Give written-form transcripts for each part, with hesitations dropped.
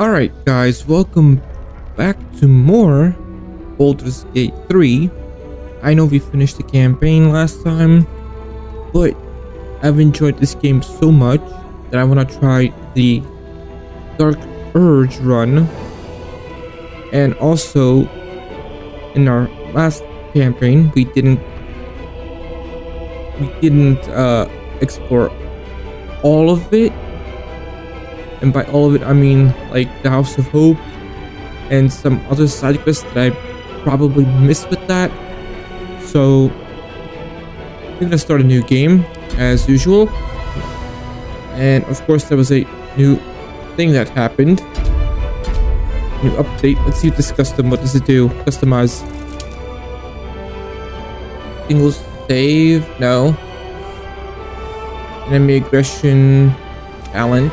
Alright guys, welcome back to more Baldur's Gate 3. I know we finished the campaign last time, but I've enjoyed this game so much that I want to try the Dark Urge run. And also, in our last campaign, we didn't explore all of it. And by all of it, I mean like the House of Hope and some other side quests that I probably missed with that. So we're gonna start a new game as usual. And of course, there was a new thing that happened. New update. Let's see if this custom. What does it do? Customize. Single save. No. Enemy aggression. Balance.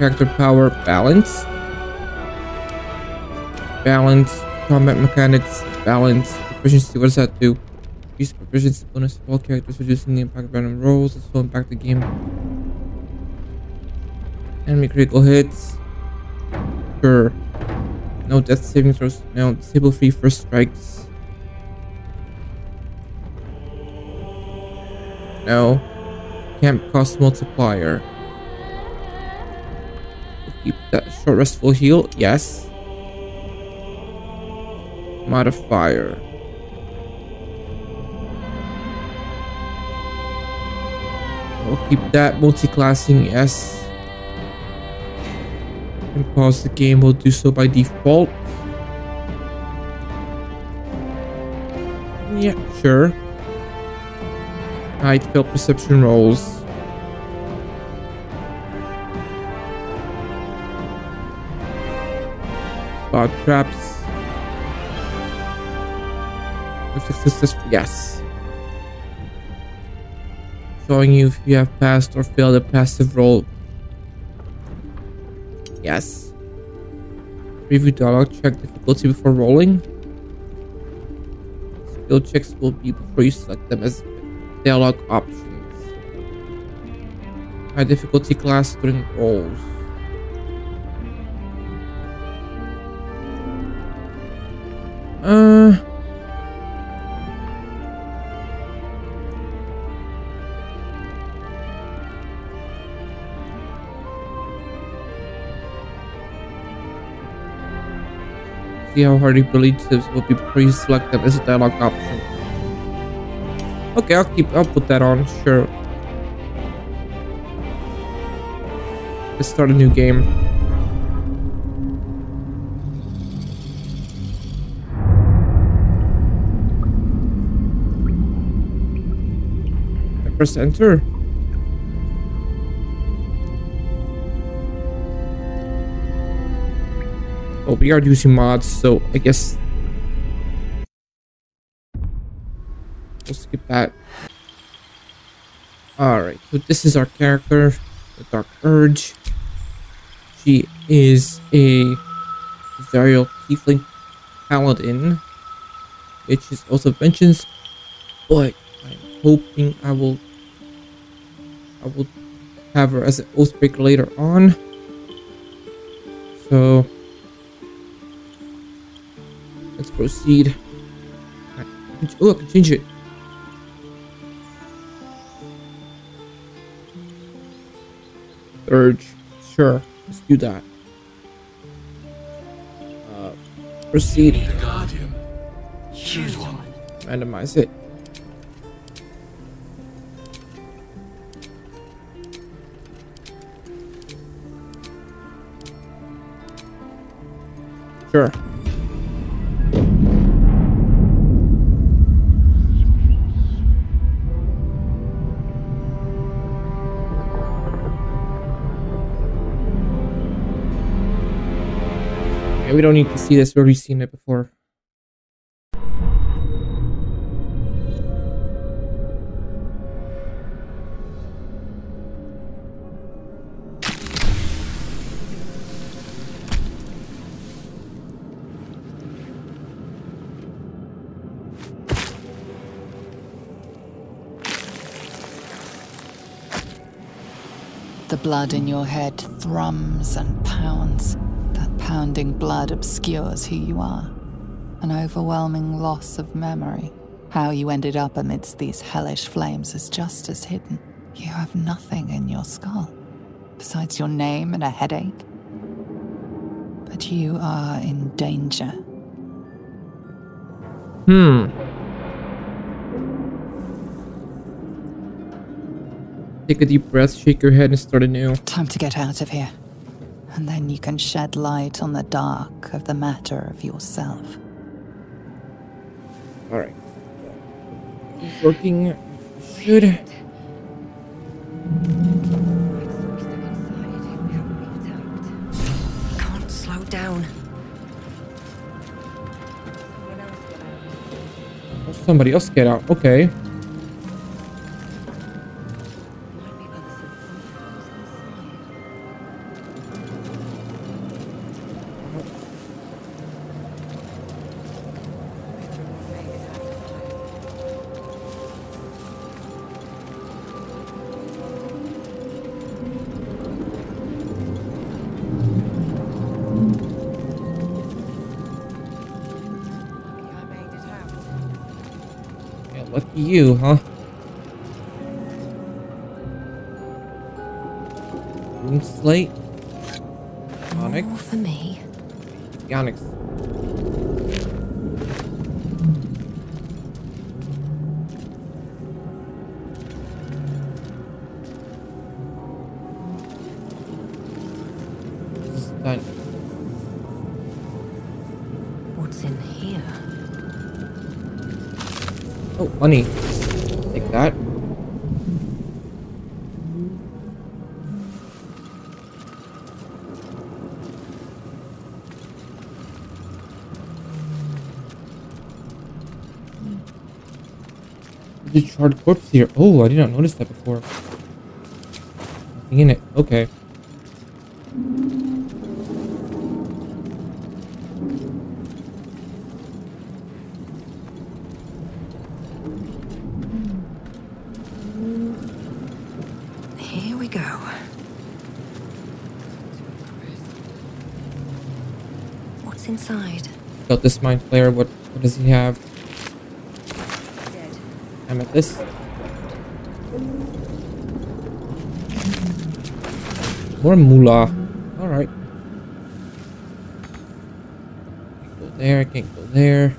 Character power. Balance. Balance. Combat mechanics. Balance. Proficiency. What does that do? Use proficiency bonus for all characters, reducing the impact of random rolls. This will impact the game. Enemy critical hits. Sure. No death saving throws. No. Disable free first strikes. No. Camp cost multiplier. Keep that short restful heal. Yes. Modifier. We'll keep that multi-classing. Yes. And pause the game. We'll do so by default. Yeah, sure. Hide failed perception rolls. Spot traps. Yes. Showing you if you have passed or failed a passive roll. Yes. Review dialogue. Check difficulty before rolling. Skill checks will be before you select them as dialogue options. High difficulty class during rolls. See how hard relationships will be before you select them as a dialogue option. Okay, I'll put that on, sure. Let's start a new game. Press enter. Oh, we are using mods, so I guess we'll skip that. Alright, so this is our character, the Dark Urge. She is a Zariel Tiefling Paladin, which is also vengeance, but I'm hoping I will have her as an Oathbreaker later on. So let's proceed. Oh, I can change it. Urge. Sure. Let's do that. Proceed. Randomize it. Sure. We don't need to see this, we've already seen it before. The blood in your head thrums and pounds. That pounding blood obscures who you are. An overwhelming loss of memory. How you ended up amidst these hellish flames is just as hidden. You have nothing in your skull, besides your name and a headache. But you are in danger. Take a deep breath, shake your head, and start anew. Time to get out of here. And then you can shed light on the dark of the matter of yourself. Alright. Working should... Can't slow down. Oh, somebody else get out. Okay. You, huh? Moon slate. Onyx. More for me. Onyx. What's in here? Oh, money. Take that. There's a charred corpse here. Oh, I did not notice that before. Nothing in it. Okay. About this mind flayer, what does he have? Dead. I'm at this. More moolah. Alright. Can't go there, can't go there.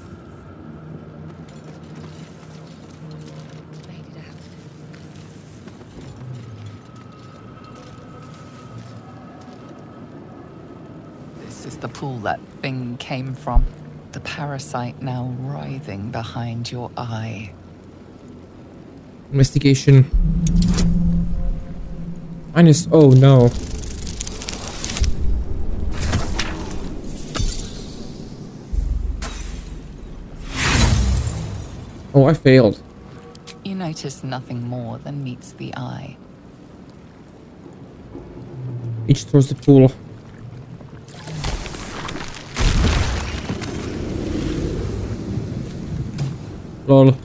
This is the pool that thing came from. The parasite now writhing behind your eye. Investigation. Minus. Oh no. Oh, I failed. You notice nothing more than meets the eye. Each towards the pool. Lol.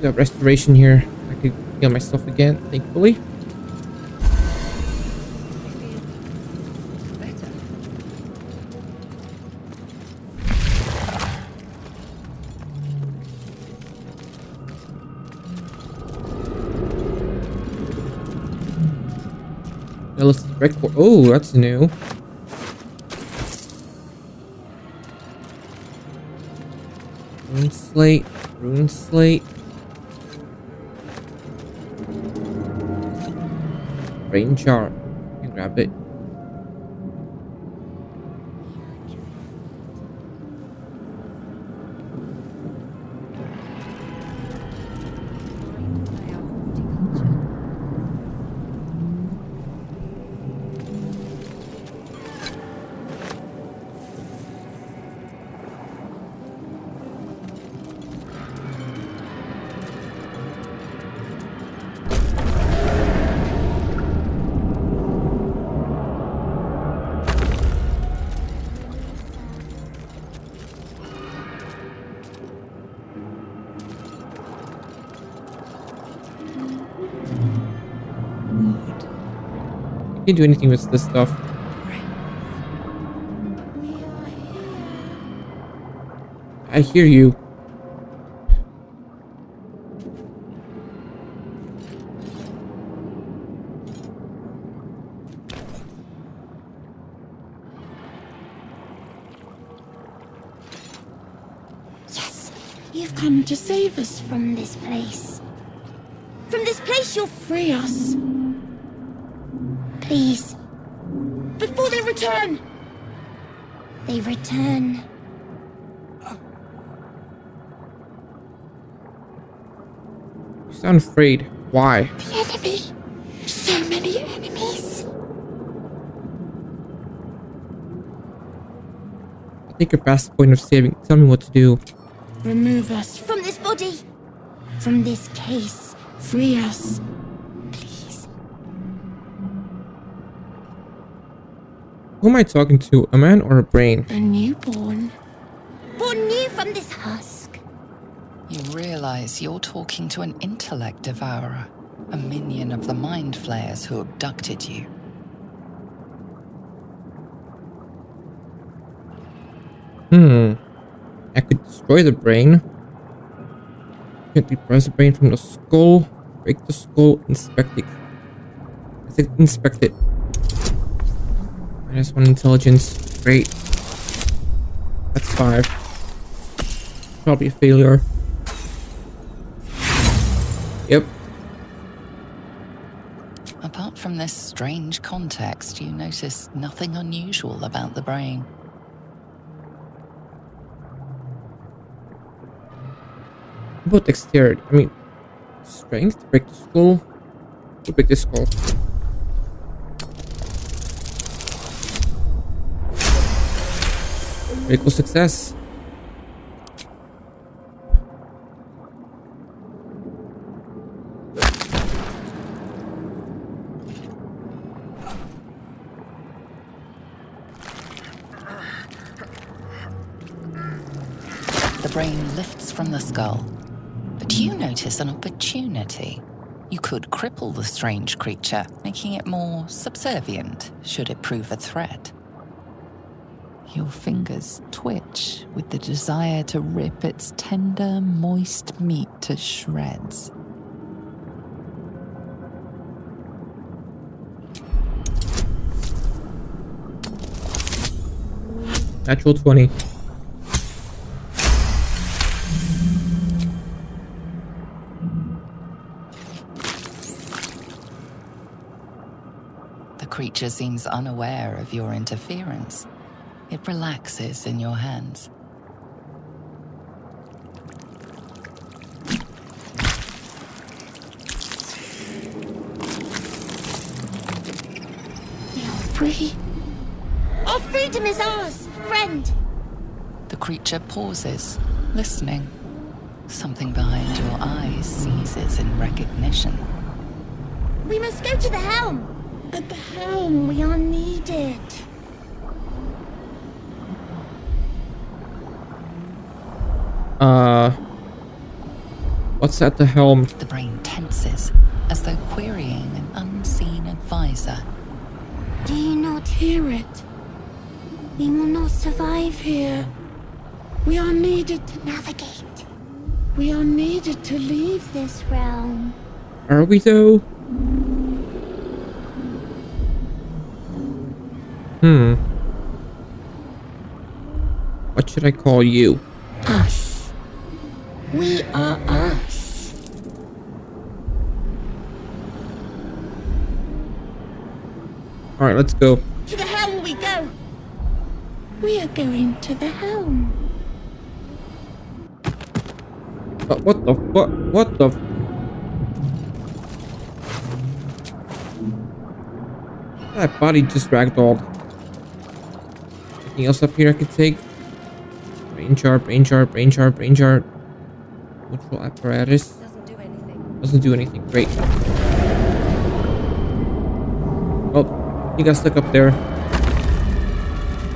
Got restoration here. I could heal myself again, thankfully. Record. Oh, that's new. Slate, rune slate, rain jar. You can grab it. Can't do anything with this stuff. I hear you. Yes, you've come to save us from this place. From this place, you'll free us. Please. Before they return! They return. You sound afraid. Why? The enemy. So many enemies. I'll take your best point of saving. Tell me what to do. Remove us from this body. From this case. Free us. Who am I talking to? A man or a brain? A newborn. Born new from this husk. You realize you're talking to an intellect devourer. A minion of the mind flayers who abducted you. I could destroy the brain. Could depress the brain from the skull. Break the skull. Inspect it. I said inspect it. Minus 1 intelligence. Great. That's 5. Probably a failure. Yep. Apart from this strange context, you notice nothing unusual about the brain. What about dexterity? I mean, strength to break the skull. To break the skull. Critical success. The brain lifts from the skull, but you notice an opportunity. You could cripple the strange creature, making it more subservient should it prove a threat. Your fingers twitch with the desire to rip its tender, moist meat to shreds. Natural 20. The creature seems unaware of your interference. It relaxes in your hands. We are free. Our freedom is ours, friend. The creature pauses, listening. Something behind your eyes seizes in recognition. We must go to the helm. At the helm, we are needed. What's at the helm? The brain tenses, as though querying an unseen advisor. Do you not hear it? We will not survive here. We are needed to navigate. We are needed to leave this realm. Are we though? What should I call you? Us. We are us. All right, let's go. To the helm we go. We are going to the helm. But what the fuck? What the? That body just ragdolled. Anything else up here I could take? Brain jar, brain jar, brain jar, brain jar. Control apparatus. Doesn't do anything. Doesn't do anything. Great. Oh, he got stuck up there.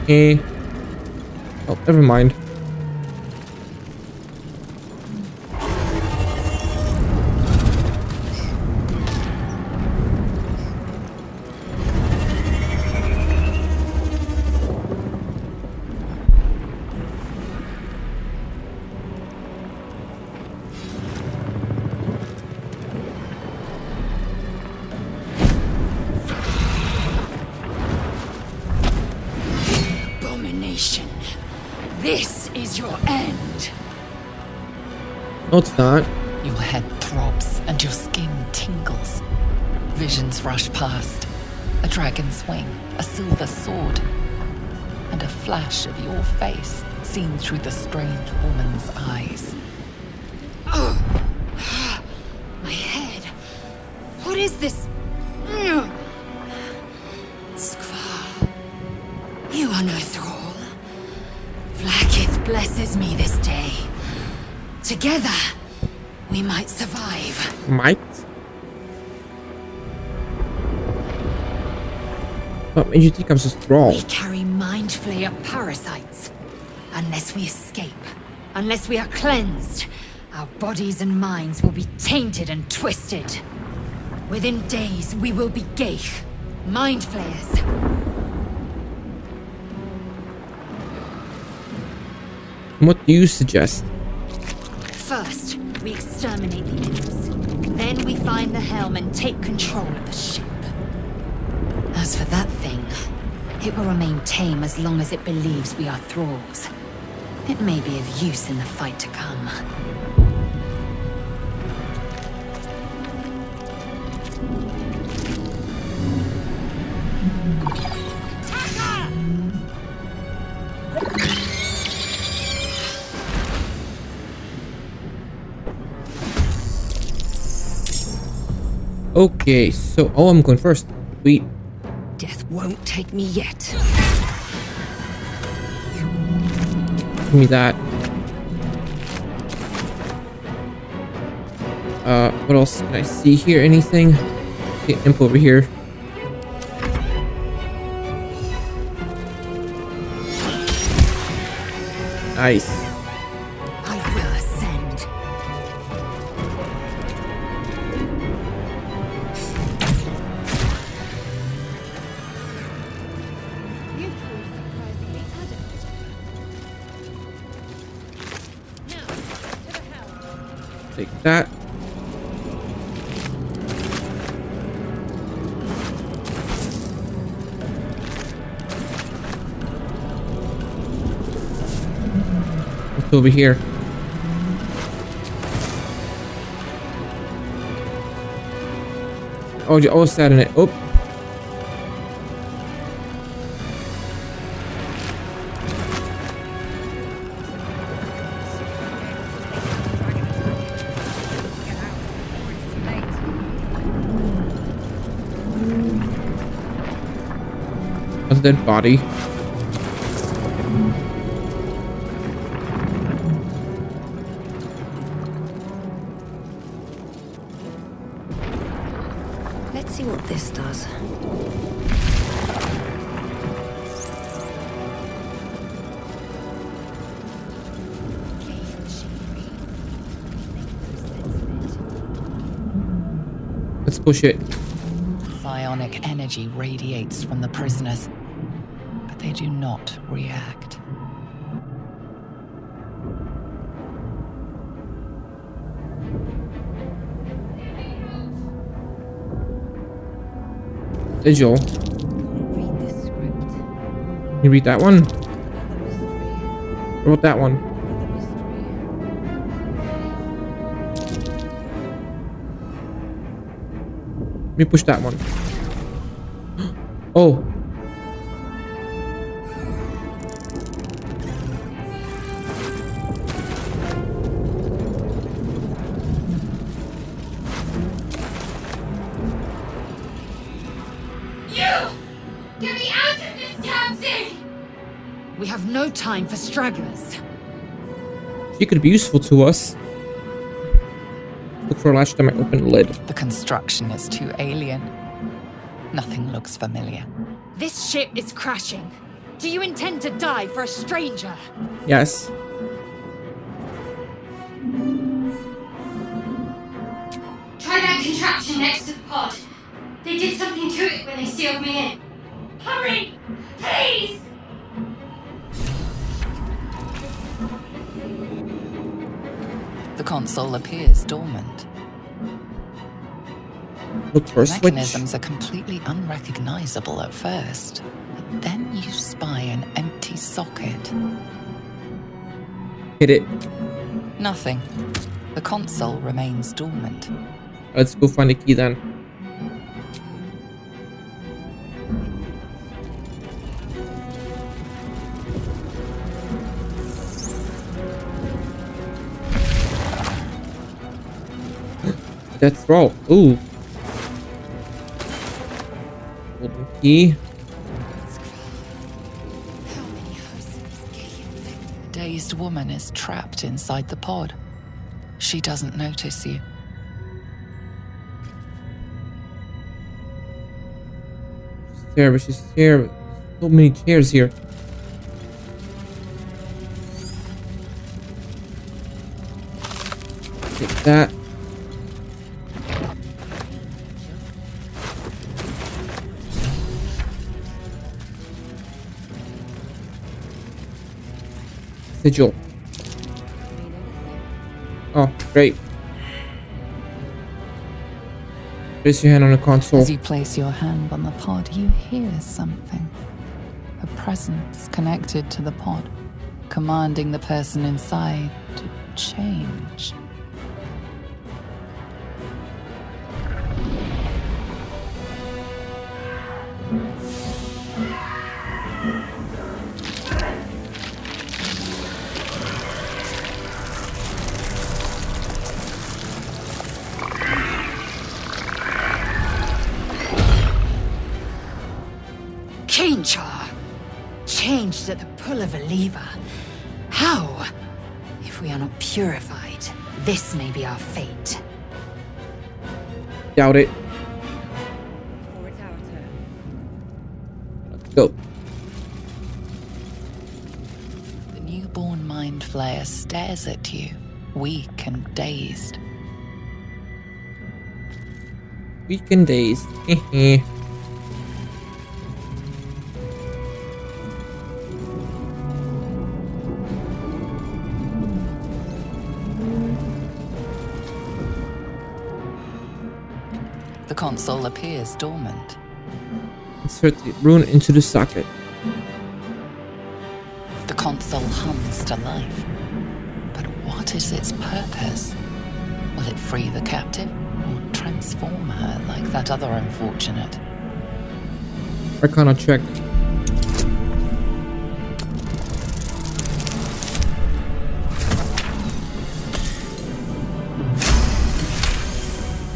Okay. Oh, never mind. No, it's not. Your head throbs and your skin tingles. Visions rush past. A dragon's wing, a silver sword, and a flash of your face seen through the strange woman's eyes. Oh, my head. What is this? Skvar, you are no thrall. Blackith blesses me this day. Together, we might survive. Might? What made you think I'm so strong? We carry mind flayer parasites. Unless we escape, unless we are cleansed, our bodies and minds will be tainted and twisted. Within days, we will be Gith, mind flayers. What do you suggest? First, we exterminate the imps. Then we find the helm and take control of the ship. As for that thing, it will remain tame as long as it believes we are thralls. It may be of use in the fight to come. Okay, so I'm going first. Wait. Death won't take me yet. Give me that. What else can I see here? Anything? Okay, imp over here. Nice. I will ascend. Take that. Over here. Oh, you all sat in it. Oh. That's a dead body. Push it. Psionic energy radiates from the prisoners, but they do not react. Sigil. Read this script. Can you read that one? What about that one? Let me push that one. Oh. You! Get me out of this damn thing! We have no time for stragglers. She could be useful to us. Look for a latch to my open lid. The construction is too alien. Nothing looks familiar. This ship is crashing. Do you intend to die for a stranger? Yes. Try that contraption next to the pod. They did something to it when they sealed me in. Hurry! Please! The console appears dormant. Look for a switch. Mechanisms are completely unrecognizable at first, but then you spy an empty socket. Hit it. Nothing. The console remains dormant. Let's go find the key then. That's wrong. Ooh. Golden key. The dazed woman is trapped inside the pod. She doesn't notice you. She's here, but she's here. There's so many chairs here. Take that. Sigil. Oh, great. Place your hand on the console. As you place your hand on the pod, you hear something. A presence connected to the pod, commanding the person inside to change. At the pull of a lever. How? If we are not purified, this may be our fate. Doubt it. Let's go. The newborn mind flayer stares at you, weak and dazed. Weak and dazed. Heh. Console appears dormant. Insert the rune into the socket. The console hums to life. But what is its purpose? Will it free the captive or transform her like that other unfortunate? Arcana check.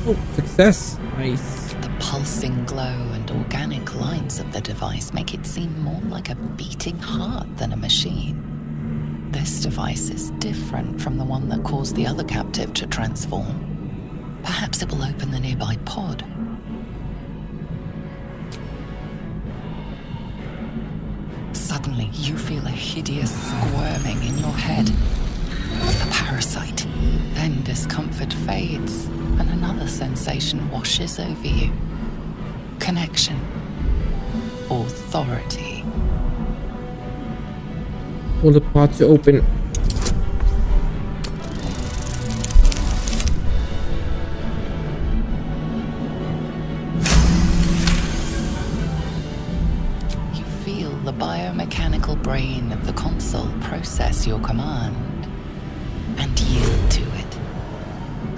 Oh, success. Nice. The pulsing glow and organic lines of the device make it seem more like a beating heart than a machine. This device is different from the one that caused the other captive to transform. Perhaps it will open the nearby pod. Suddenly, you feel a hideous squirming in your head. The parasite. Then discomfort fades, and another sensation washes over you. Connection. Authority. Pull the pod to open. You feel the biomechanical brain of the console process your command. And yield to it.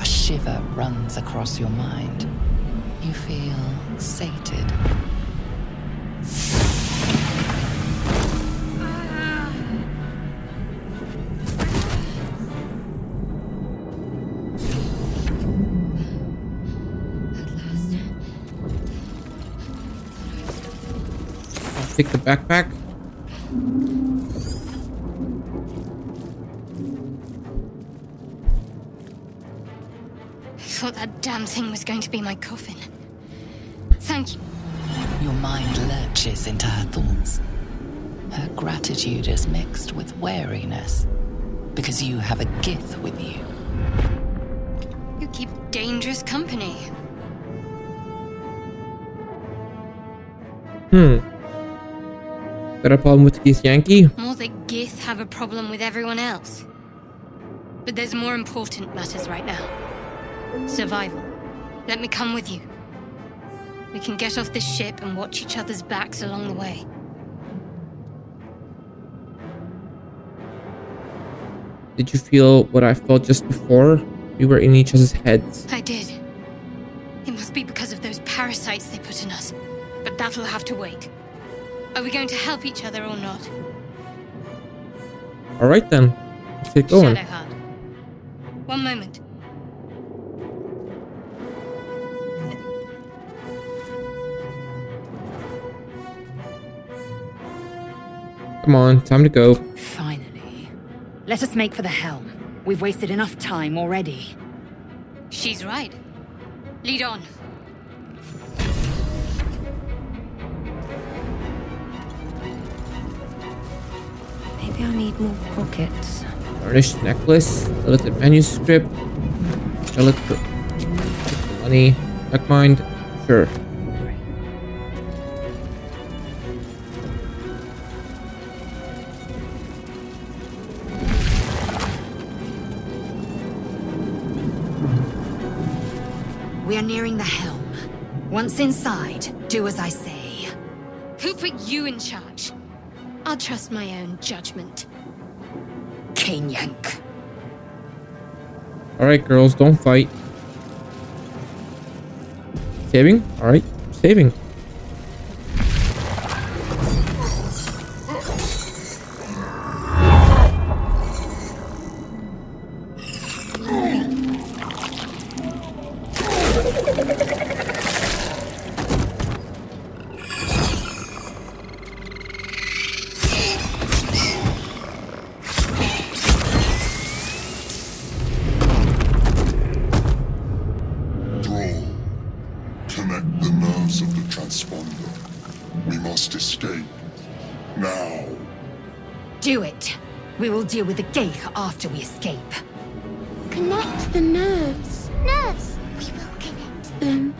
A shiver runs across your mind. You feel sated. I'll take the backpack. I thought that damn thing was going to be my coffin. Thank you. Your mind lurches into her thoughts. Her gratitude is mixed with wariness, because you have a Gith with you. You keep dangerous company. Got a problem with Gith Yankee? More that Gith have a problem with everyone else. But there's more important matters right now. Survival. Let me come with you. We can get off this ship and watch each other's backs along the way. Did you feel what I felt just before? We were in each other's heads. I did. It must be because of those parasites they put in us. But that'll have to wait. Are we going to help each other or not? Alright then. Let's get going. Shadowheart. One moment. Come on, time to go. Finally. Let us make for the helm. We've wasted enough time already. She's right. Lead on. Maybe I need more pockets. Burnished necklace, deleted manuscript, deleted money, not mind, sure. We are nearing the helm. Once inside, do as I say. Who put you in charge? I'll trust my own judgment. Cane yank. Alright, girls, don't fight. Saving? Alright, saving. With the Gith after we escape. Connect the nerves. Nerves, we will connect them.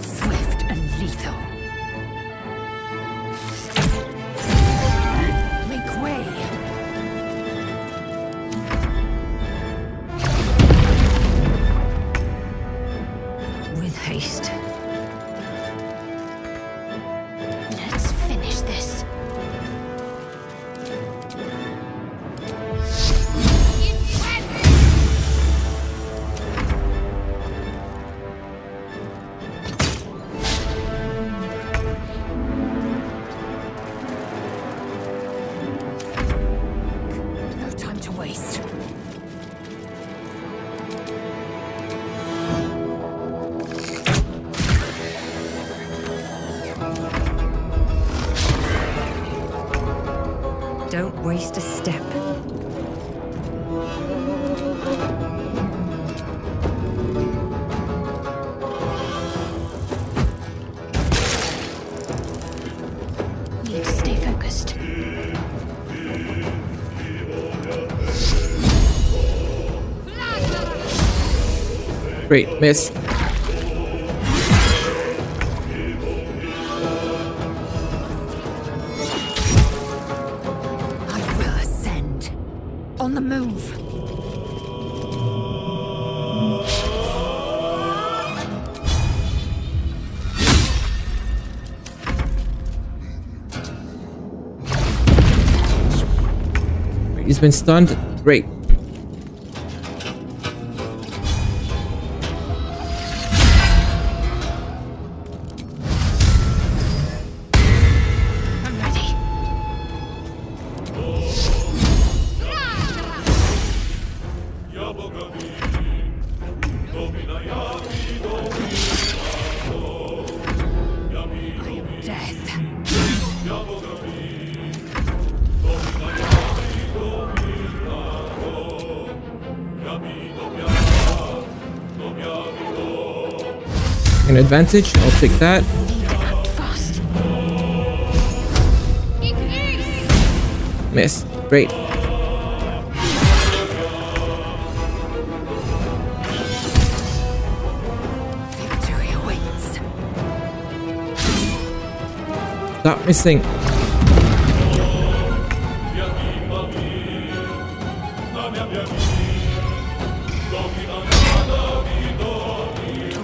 Swift and lethal. Make way. Haste. Let's finish this. No time to waste. Waste a step. Need to stay focused. Great, miss. He's been stunned. Great. I'm ready. I am death. An advantage, I'll take that. Miss. Great. Victory awaits. Stop missing. Talk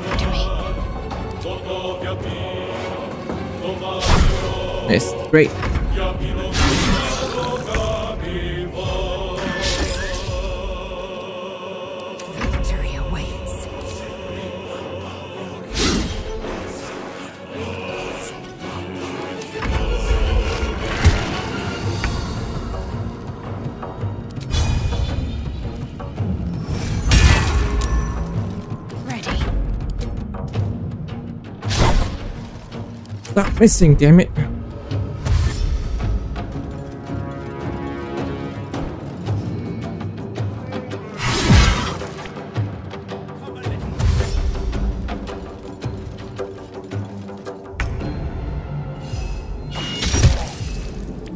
to me. Nice. Great. Stop missing, damn it.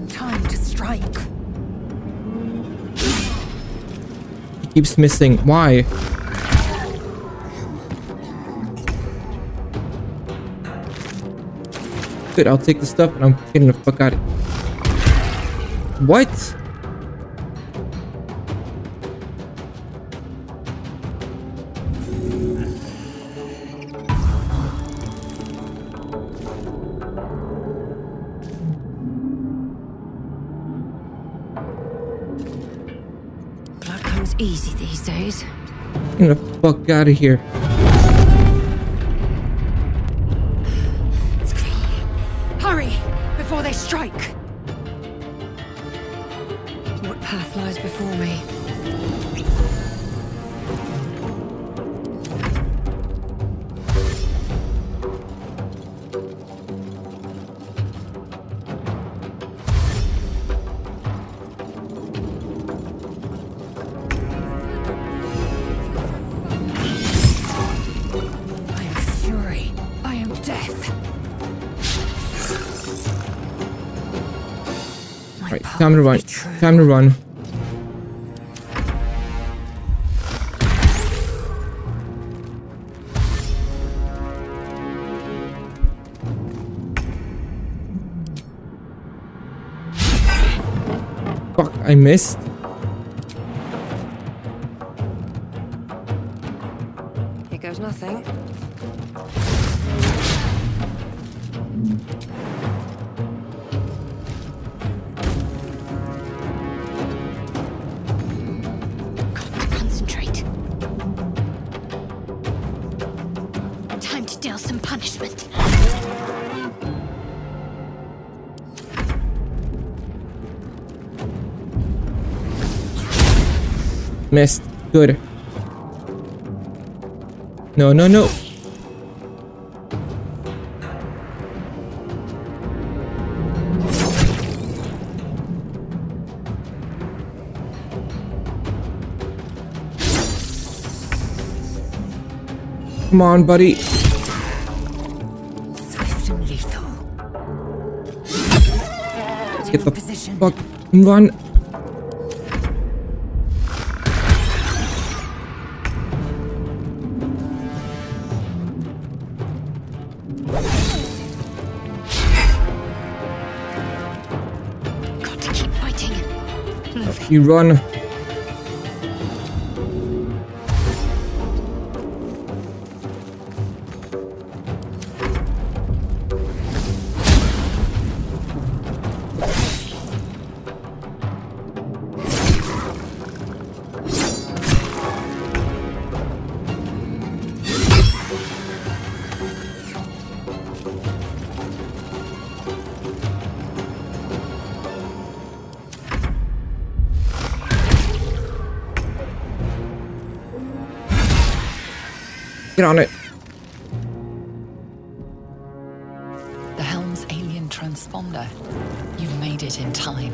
Time to strike. He keeps missing. Why? Good, I'll take the stuff and I'm getting the fuck out of here. What? Blood comes easy these days. Get the fuck out of here. Time to run. Time to run. Fuck, I missed. Here goes nothing. Missed. Good. No, no, no. Come on, buddy. Swift and lethal. Get the fuck and run. You run. Get on it. The helm's alien transponder. You made it in time.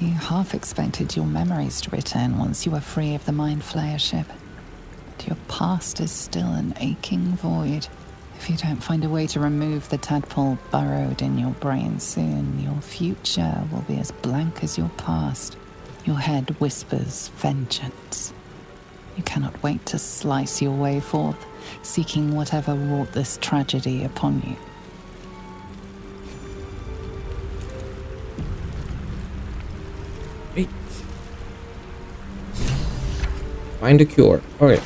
You half expected your memories to return once you were free of the mind flayer ship. But your past is still an aching void. If you don't find a way to remove the tadpole burrowed in your brain soon, your future will be as blank as your past. Your head whispers vengeance. You cannot wait to slice your way forth, seeking whatever wrought this tragedy upon you. Wait. Find a cure. Okay.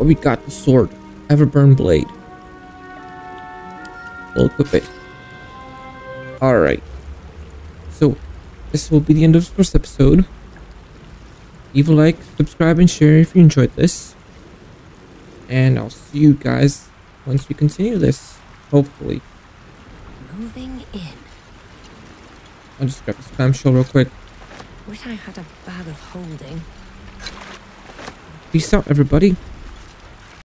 We got the sword. Everburn Blade. We'll equip it. Alright. So, this will be the end of the first episode. Leave a like, subscribe, and share if you enjoyed this. And I'll see you guys once we continue this. Hopefully. Moving in. I'll just grab this clamshell real quick. Wish I had a bag of holding. Peace out, everybody.